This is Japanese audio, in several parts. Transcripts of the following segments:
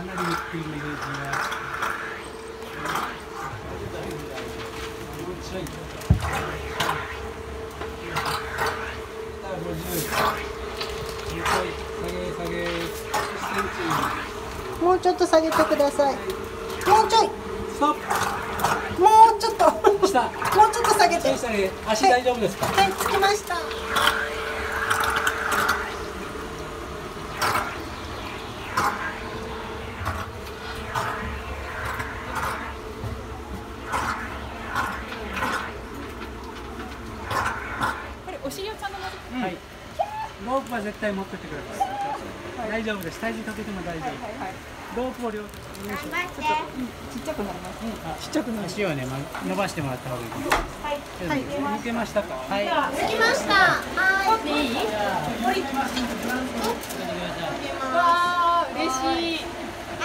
かなり打っているイメージが、もうちょっと下げてください。もうちょい、もうちょっともうちょっと下げて。足大丈夫ですか？はい、つきました。ロープは絶対持ってってください。大丈夫です。体重かけても大丈夫。ロープを両手に。ちっちゃくなります。ちっちゃくなります。足をね、伸ばしてもらった方がいい。はい。抜けましたか。はい。抜きました。はい。でいい？わー、嬉しい。マ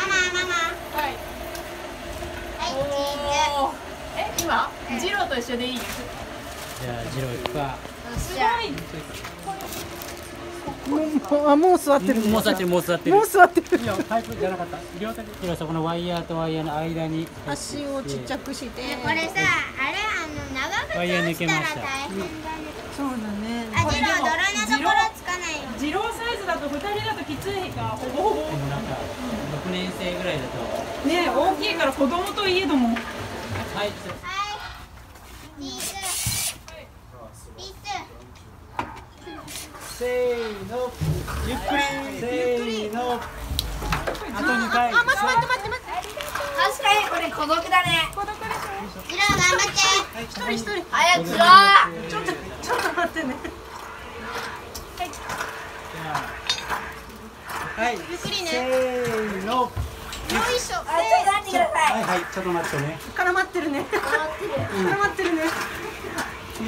マ。はい。はい、チーズ。今？ジローと一緒でいい？じゃあジロー行くか。すごい。もう座ってる。もう座ってる。いや、パイプじゃなかった。両手で。今そこのワイヤーとワイヤーの間に足をちっちゃくして。これさ、あれ長靴したら大変だね。そうだね。あ、ジロー泥のところつかないよ。ジローサイズだと2人だときついか、ほぼ。でもなんか6年生ぐらいだと。ね、大きいから子供といえども。はい。せーの、ゆっくり、せーの。あと2回。あ、待って。確かにこれ孤独だね。孤独ですね。ジロー頑張って。一人。早くだ。ちょっと待ってね。はい。ゆっくりね。せーの。よいしょ。はい、ちょっと待ってね。絡まってるね。よ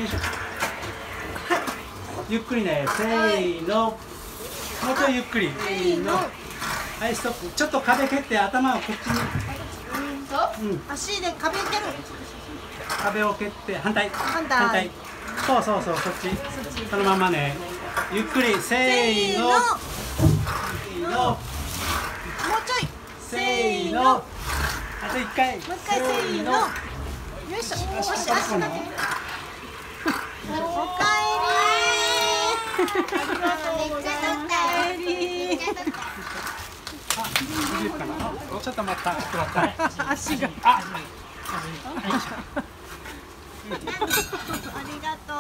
いしょ。ゆっくりね、せーの。もうちょいゆっくり。はい、ストップ。ちょっと壁蹴って、頭をこっちに。足で壁蹴る。壁を蹴って、反対。そう、こっち。そのままね。ゆっくり、せーの。もうちょい。せーの。あと1回。もう1回、せーの。よいしょ。足掛け。おかえり。めっちゃ取ったよ。ちょっと待った。足が。ありがとう。